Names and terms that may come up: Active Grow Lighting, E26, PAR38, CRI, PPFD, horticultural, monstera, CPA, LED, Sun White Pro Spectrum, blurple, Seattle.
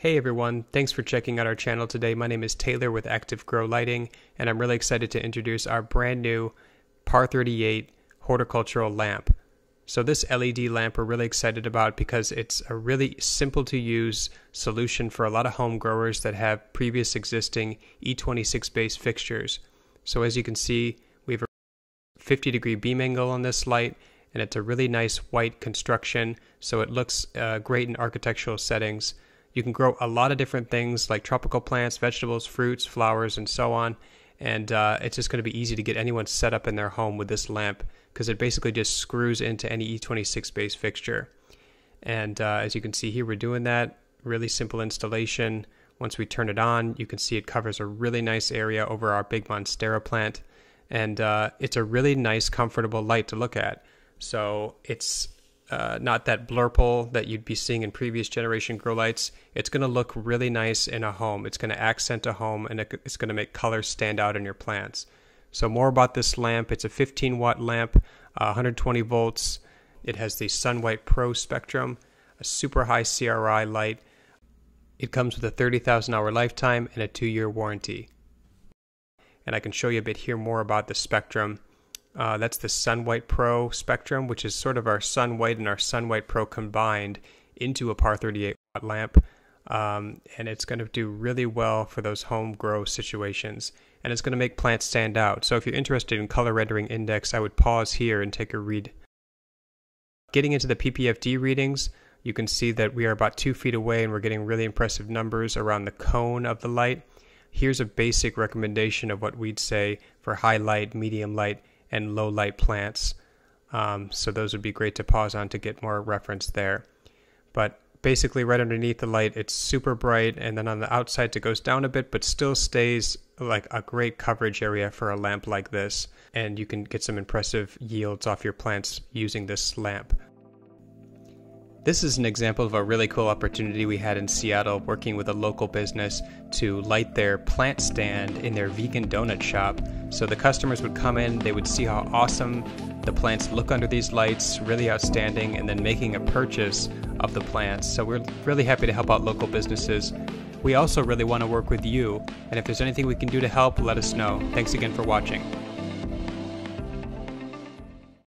Hey everyone, thanks for checking out our channel today. My name is Taylor with Active Grow Lighting, and I'm really excited to introduce our brand new PAR38 horticultural lamp. So this LED lamp we're really excited about because it's a really simple to use solution for a lot of home growers that have previous existing E26 based fixtures. So as you can see, we have a 50 degree beam angle on this light, and it's a really nice white construction, so it looks great in architectural settings. You can grow a lot of different things like tropical plants, vegetables, fruits, flowers, and so on. And it's just going to be easy to get anyone set up in their home with this lamp because it basically just screws into any E26 base fixture. And as you can see here, we're doing that. Really simple installation. Once we turn it on, you can see it covers a really nice area over our big monstera plant. And it's a really nice, comfortable light to look at. So it's not that blurple that you'd be seeing in previous generation grow lights. It's going to look really nice in a home. It's going to accent a home, and it's going to make colors stand out in your plants. So more about this lamp. It's a 15-watt lamp, 120 volts. It has the Sun White Pro Spectrum, a super high CRI light. It comes with a 30,000-hour lifetime and a 2-year warranty. And I can show you a bit here more about the Spectrum. That's the Sun White Pro Spectrum, which is sort of our Sun White and our Sun White Pro combined into a PAR38 watt lamp. And it's going to do really well for those home grow situations. And it's going to make plants stand out. So if you're interested in color rendering index, I would pause here and take a read. Getting into the PPFD readings, you can see that we are about 2 feet away and we're getting really impressive numbers around the cone of the light. Here's a basic recommendation of what we'd say for high light, medium light, and low light plants. So those would be great to pause on to get more reference there. But basically right underneath the light, it's super bright, and then on the outside it goes down a bit, but still stays like a great coverage area for a lamp like this. And you can get some impressive yields off your plants using this lamp. This is an example of a really cool opportunity we had in Seattle working with a local business to light their plant stand in their vegan donut shop. So the customers would come in, they would see how awesome the plants look under these lights, really outstanding, and then making a purchase of the plants. So we're really happy to help out local businesses. We also really want to work with you, and if there's anything we can do to help, let us know. Thanks again for watching.